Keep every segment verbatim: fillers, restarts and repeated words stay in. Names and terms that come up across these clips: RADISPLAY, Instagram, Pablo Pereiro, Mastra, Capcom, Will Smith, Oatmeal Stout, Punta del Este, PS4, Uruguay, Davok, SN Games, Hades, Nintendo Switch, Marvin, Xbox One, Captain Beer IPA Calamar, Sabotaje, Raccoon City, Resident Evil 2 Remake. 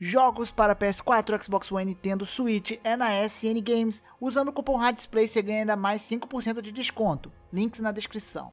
Jogos para P S quatro, Xbox One e Nintendo Switch é na S N Games. Usando o cupom RADISPLAY você ganha ainda mais cinco por cento de desconto. Links na descrição.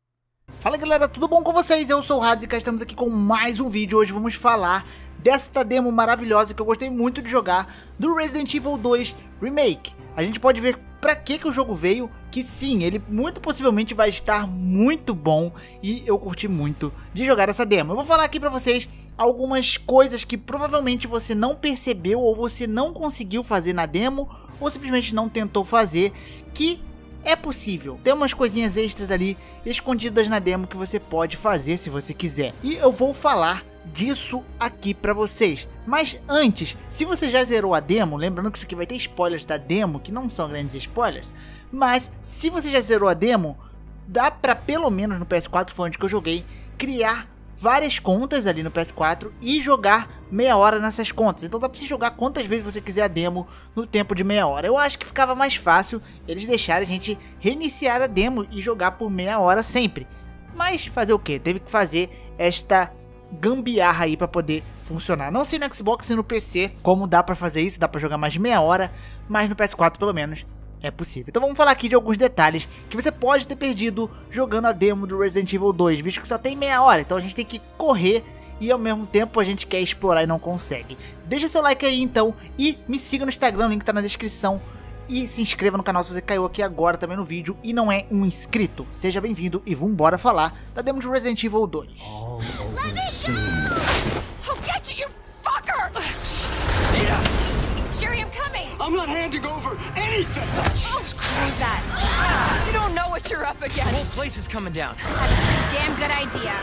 Fala galera, tudo bom com vocês? Eu sou o Hades e cá estamos aqui com mais um vídeo. Hoje vamos falar desta demo maravilhosa que eu gostei muito de jogar, do Resident Evil dois Remake. A gente pode ver pra que que o jogo veio, que sim, ele muito possivelmente vai estar muito bom e eu curti muito de jogar essa demo. Eu vou falar aqui pra vocês algumas coisas que provavelmente você não percebeu ou você não conseguiu fazer na demo ou simplesmente não tentou fazer, que é possível. Tem umas coisinhas extras ali escondidas na demo que você pode fazer se você quiser. E eu vou falar disso aqui pra vocês. Mas antes, se você já zerou a demo, lembrando que isso aqui vai ter spoilers da demo, que não são grandes spoilers, mas se você já zerou a demo, dá pra, pelo menos no P S quatro, foi onde que eu joguei, criar várias contas ali no P S quatro e jogar meia hora nessas contas. Então dá pra você jogar quantas vezes você quiser a demo no tempo de meia hora. Eu acho que ficava mais fácil eles deixarem a gente reiniciar a demo e jogar por meia hora sempre. Mas fazer o que? Teve que fazer esta gambiarra aí pra poder funcionar. Não sei no Xbox e no P C como dá pra fazer isso, dá pra jogar mais de meia hora, mas no P S quatro pelo menos é possível. Então vamos falar aqui de alguns detalhes que você pode ter perdido jogando a demo do Resident Evil dois, visto que só tem meia hora, então a gente tem que correr e ao mesmo tempo a gente quer explorar e não consegue. Deixa seu like aí então e me siga no Instagram, o link tá na descrição. E se inscreva no canal se você caiu aqui agora também no vídeo e não é um inscrito. Seja bem-vindo e vambora falar da demo de Resident Evil dois. Oh, I'll get you, you fucker! Nita! Sherry, I'm coming! I'm not handing over anything! Jesus Christ! You don't know what you're up against! The whole place is coming down. That's a damn good idea.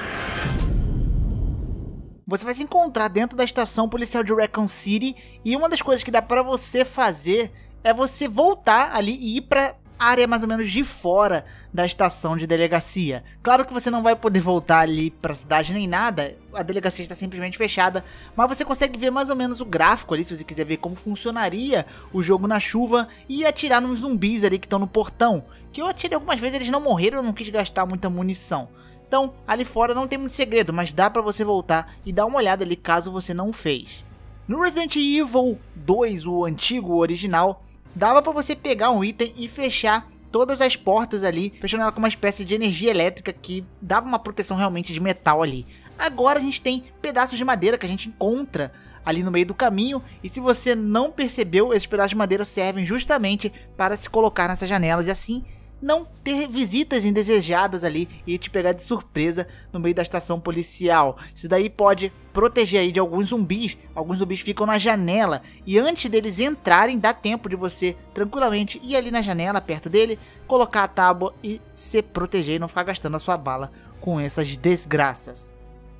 Você vai se encontrar dentro da estação policial de Raccoon City e uma das coisas que dá pra você fazer é você voltar ali e ir pra área mais ou menos de fora da estação de delegacia. Claro que você não vai poder voltar ali pra cidade nem nada, a delegacia está simplesmente fechada, mas você consegue ver mais ou menos o gráfico ali, se você quiser ver como funcionaria o jogo na chuva e atirar nos zumbis ali que estão no portão, que eu atirei algumas vezes, eles não morreram, eu não quis gastar muita munição. Então, ali fora não tem muito segredo, mas dá pra você voltar e dar uma olhada ali caso você não fez. No Resident Evil dois, o antigo, o original, dava pra você pegar um item e fechar todas as portas ali, fechando ela com uma espécie de energia elétrica que dava uma proteção realmente de metal ali. Agora a gente tem pedaços de madeira que a gente encontra ali no meio do caminho e se você não percebeu, esses pedaços de madeira servem justamente para se colocar nessas janelas e assim não ter visitas indesejadas ali e te pegar de surpresa no meio da estação policial. Isso daí pode proteger aí de alguns zumbis, alguns zumbis ficam na janela e antes deles entrarem dá tempo de você tranquilamente ir ali na janela perto dele, colocar a tábua e se proteger e não ficar gastando a sua bala com essas desgraças.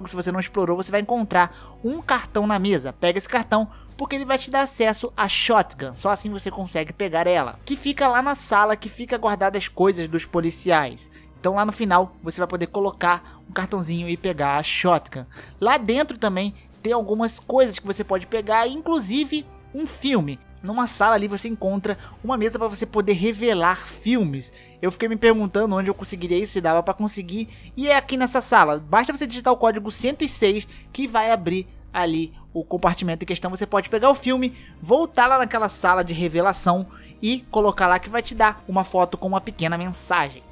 Se você não explorou, você vai encontrar um cartão na mesa, pega esse cartão porque ele vai te dar acesso a shotgun, só assim você consegue pegar ela, que fica lá na sala, que fica guardada as coisas dos policiais. Então lá no final você vai poder colocar um cartãozinho e pegar a shotgun. Lá dentro também tem algumas coisas que você pode pegar, inclusive um filme. Numa sala ali você encontra uma mesa para você poder revelar filmes. Eu fiquei me perguntando onde eu conseguiria isso, se dava para conseguir. E é aqui nessa sala, basta você digitar o código cento e seis que vai abrir ali o compartimento em questão. Você pode pegar o filme, voltar lá naquela sala de revelação e colocar lá que vai te dar uma foto com uma pequena mensagem.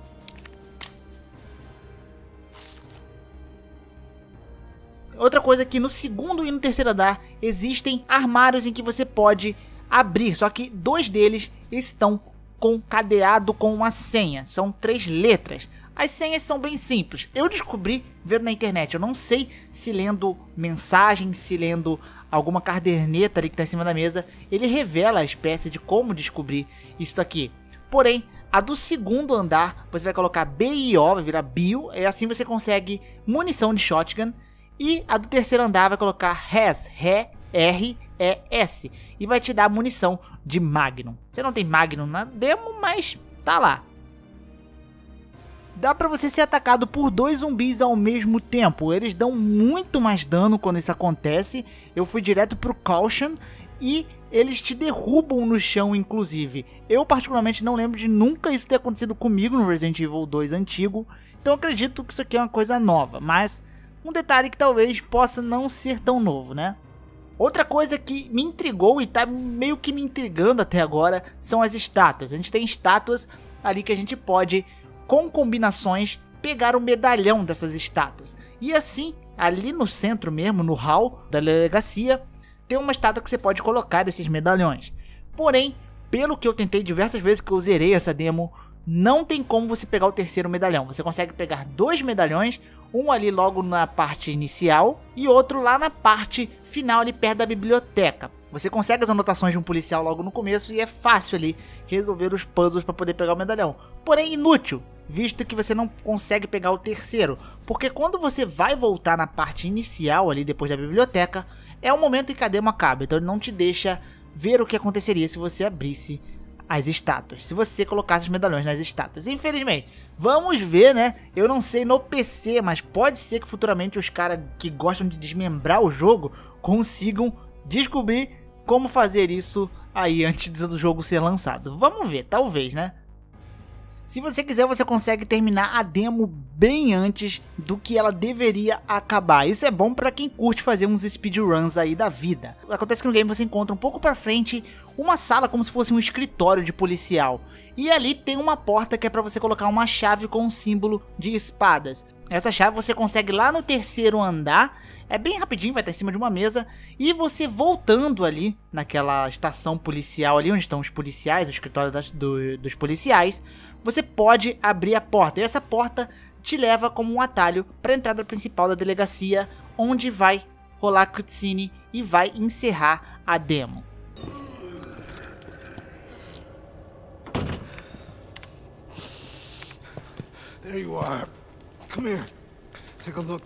Outra coisa é que no segundo e no terceiro andar existem armários em que você pode abrir, só que dois deles estão com cadeado com uma senha, são três letras. As senhas são bem simples, eu descobri vendo na internet, eu não sei se lendo mensagens, se lendo alguma caderneta ali que está em cima da mesa, ele revela a espécie de como descobrir isso aqui. Porém, a do segundo andar, você vai colocar B I O, vai virar bio, e assim você consegue munição de shotgun, e a do terceiro andar vai colocar H E S, R, R, é S e vai te dar munição de Magnum. Você não tem Magnum na demo, mas tá lá. Dá pra você ser atacado por dois zumbis ao mesmo tempo. Eles dão muito mais dano quando isso acontece. Eu fui direto pro Caution e eles te derrubam no chão, inclusive. Eu particularmente não lembro de nunca isso ter acontecido comigo no Resident Evil dois antigo. Então eu acredito que isso aqui é uma coisa nova, mas um detalhe que talvez possa não ser tão novo, né? Outra coisa que me intrigou e tá meio que me intrigando até agora são as estátuas. A gente tem estátuas ali que a gente pode, com combinações, pegar um medalhão dessas estátuas. E assim, ali no centro mesmo, no hall da delegacia, tem uma estátua que você pode colocar esses medalhões. Porém, pelo que eu tentei diversas vezes que eu zerei essa demo, não tem como você pegar o terceiro medalhão. Você consegue pegar dois medalhões, um ali logo na parte inicial e outro lá na parte final ali perto da biblioteca. Você consegue as anotações de um policial logo no começo e é fácil ali resolver os puzzles para poder pegar o medalhão. Porém inútil, visto que você não consegue pegar o terceiro, porque quando você vai voltar na parte inicial ali depois da biblioteca, é o momento em que a demo acaba, então ele não te deixa ver o que aconteceria se você abrisse as estátuas, se você colocasse os medalhões nas estátuas. Infelizmente, vamos ver, né? Eu não sei no P C, mas pode ser que futuramente os caras que gostam de desmembrar o jogo consigam descobrir como fazer isso aí antes do jogo ser lançado. Vamos ver, talvez, né? Se você quiser, você consegue terminar a demo bem antes do que ela deveria acabar. Isso é bom para quem curte fazer uns speedruns aí da vida. Acontece que no game você encontra um pouco para frente uma sala como se fosse um escritório de policial. E ali tem uma porta que é para você colocar uma chave com um símbolo de espadas. Essa chave você consegue lá no terceiro andar. É bem rapidinho, vai estar em cima de uma mesa. E você voltando ali naquela estação policial ali onde estão os policiais, o escritório das, do, dos policiais, você pode abrir a porta, e essa porta te leva como um atalho para a entrada principal da delegacia, onde vai rolar a cutscene e vai encerrar a demo. There you are. Come here. Take a look.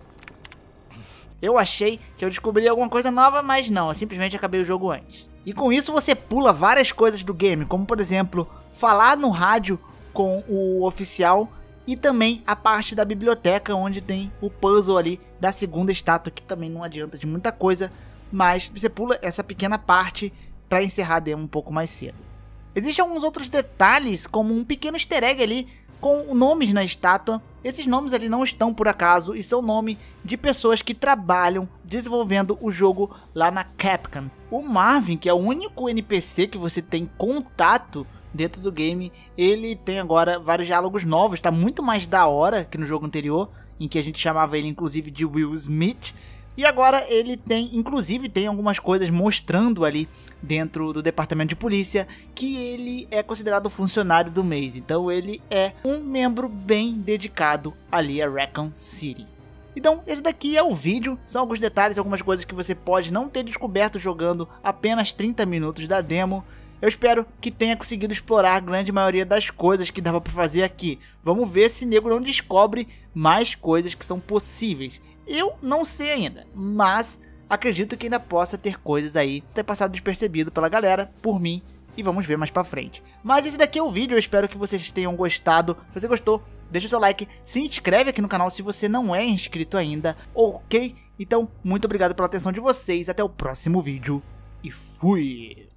Eu achei que eu descobri alguma coisa nova, mas não, eu simplesmente acabei o jogo antes. E com isso você pula várias coisas do game, como por exemplo, falar no rádio com o oficial e também a parte da biblioteca onde tem o puzzle ali da segunda estátua, que também não adianta de muita coisa, mas você pula essa pequena parte para encerrar a demo um pouco mais cedo. Existem alguns outros detalhes, como um pequeno easter egg ali com nomes na estátua. Esses nomes ali não estão por acaso e são nome de pessoas que trabalham desenvolvendo o jogo lá na Capcom. O Marvin, que é o único N P C que você tem contato dentro do game, ele tem agora vários diálogos novos, tá muito mais da hora que no jogo anterior, em que a gente chamava ele inclusive de Will Smith, e agora ele tem, inclusive tem algumas coisas mostrando ali dentro do departamento de polícia, que ele é considerado funcionário do mês, então ele é um membro bem dedicado ali a Raccoon City. Então esse daqui é o vídeo, são alguns detalhes, algumas coisas que você pode não ter descoberto jogando apenas trinta minutos da demo. Eu espero que tenha conseguido explorar a grande maioria das coisas que dava para fazer aqui. Vamos ver se nego não descobre mais coisas que são possíveis. Eu não sei ainda, mas acredito que ainda possa ter coisas aí ter passado despercebido pela galera, por mim, e vamos ver mais para frente. Mas esse daqui é o vídeo, eu espero que vocês tenham gostado. Se você gostou, deixa o seu like, se inscreve aqui no canal se você não é inscrito ainda, ok? Então, muito obrigado pela atenção de vocês, até o próximo vídeo e fui!